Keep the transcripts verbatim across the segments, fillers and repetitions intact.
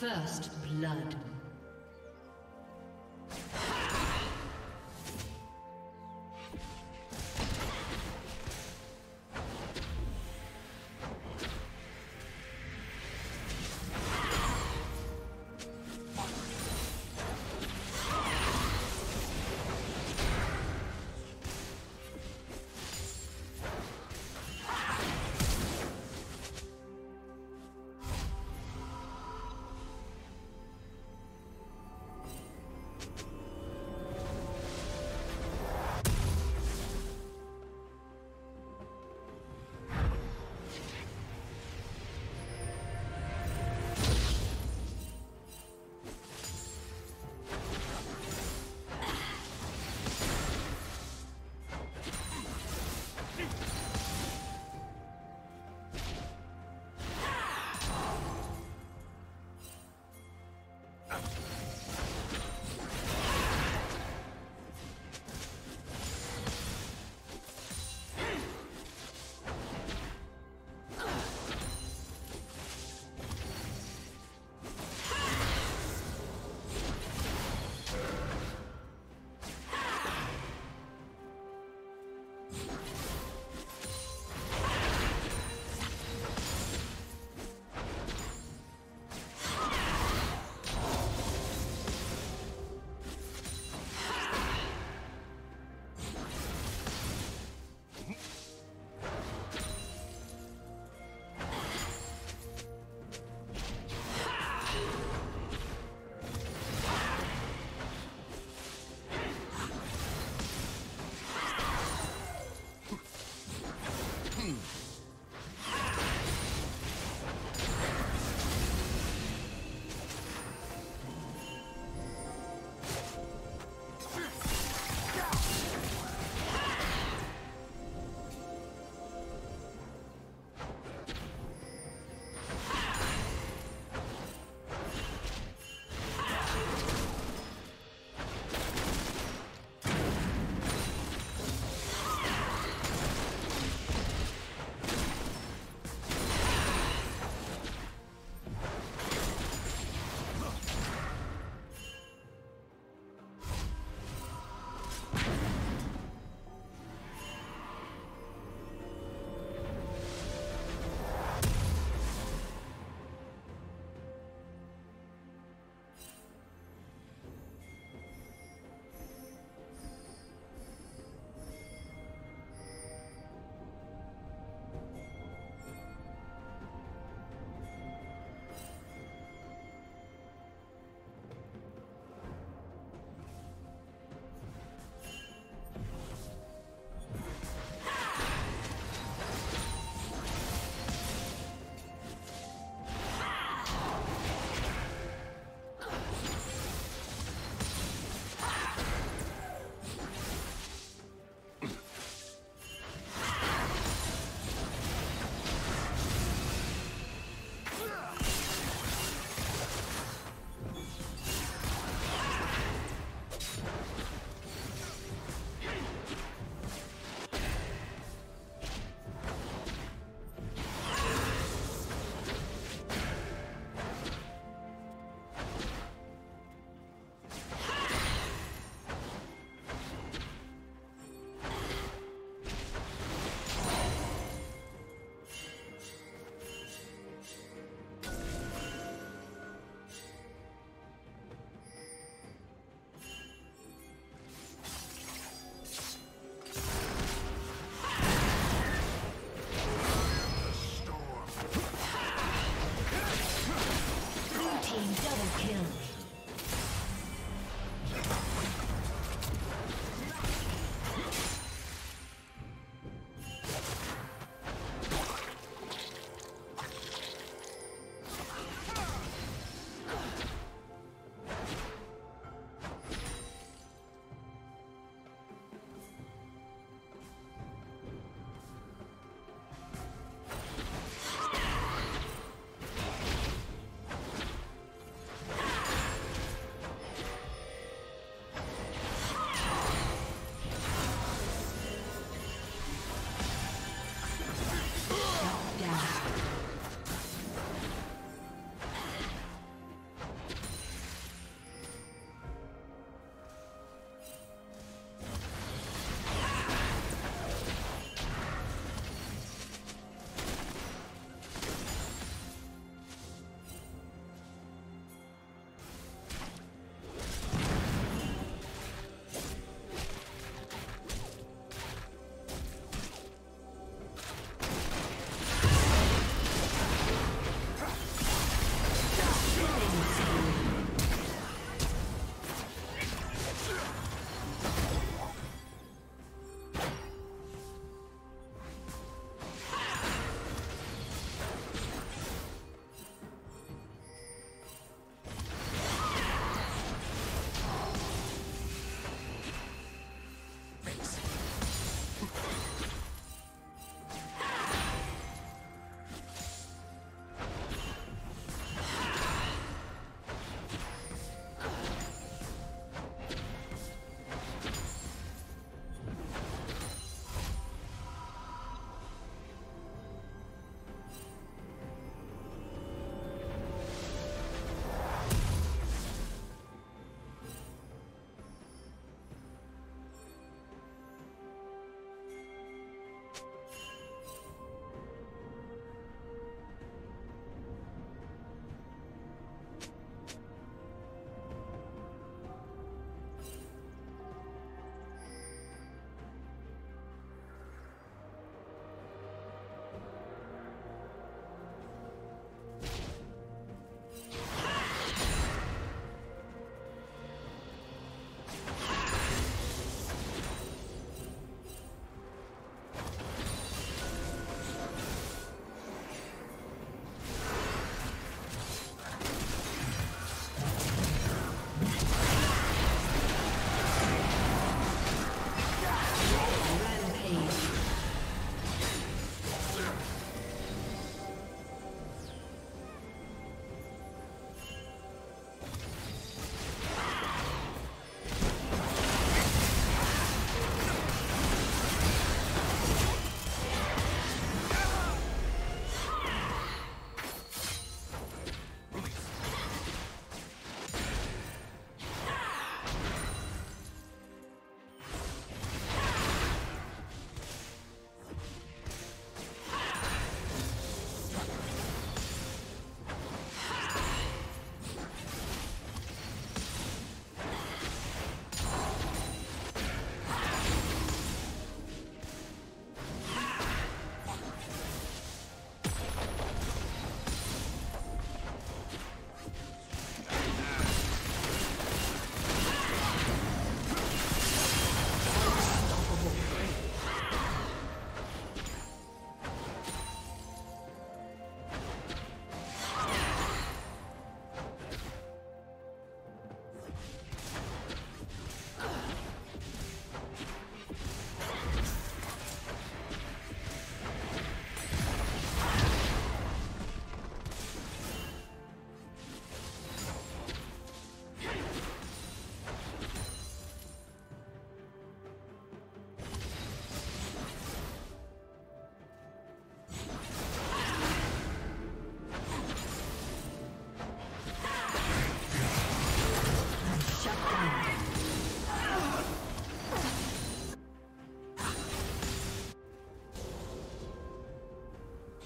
First blood.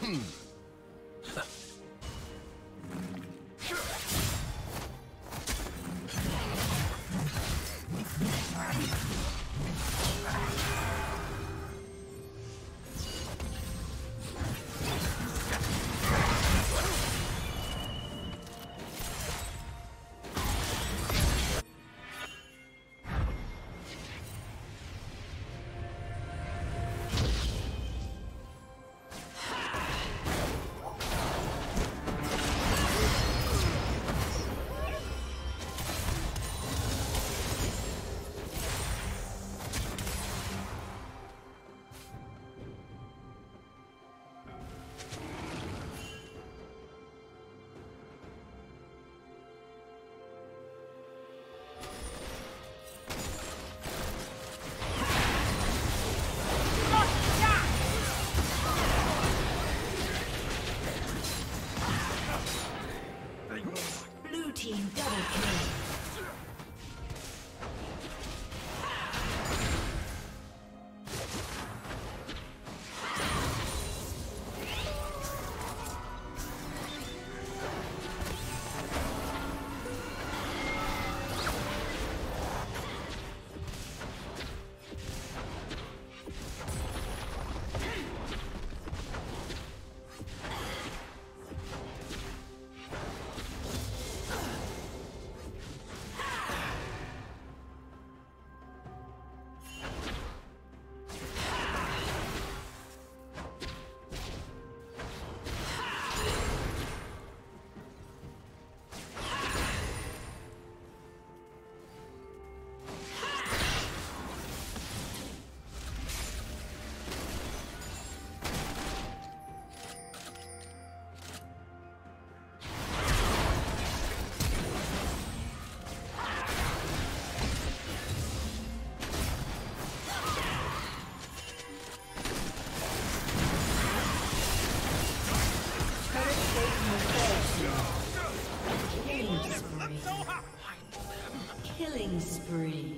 Hmm. Killing spree.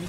Your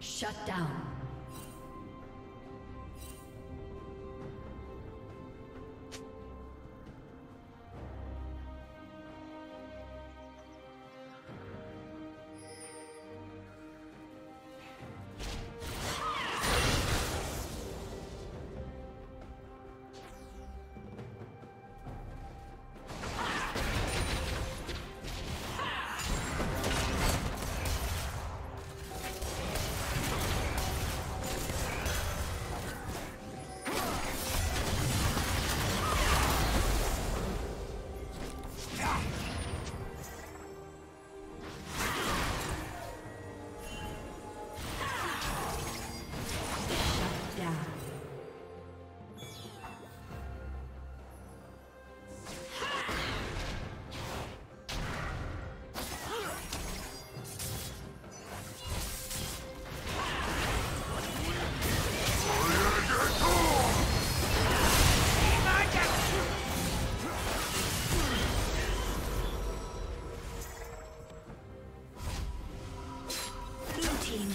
Shut down.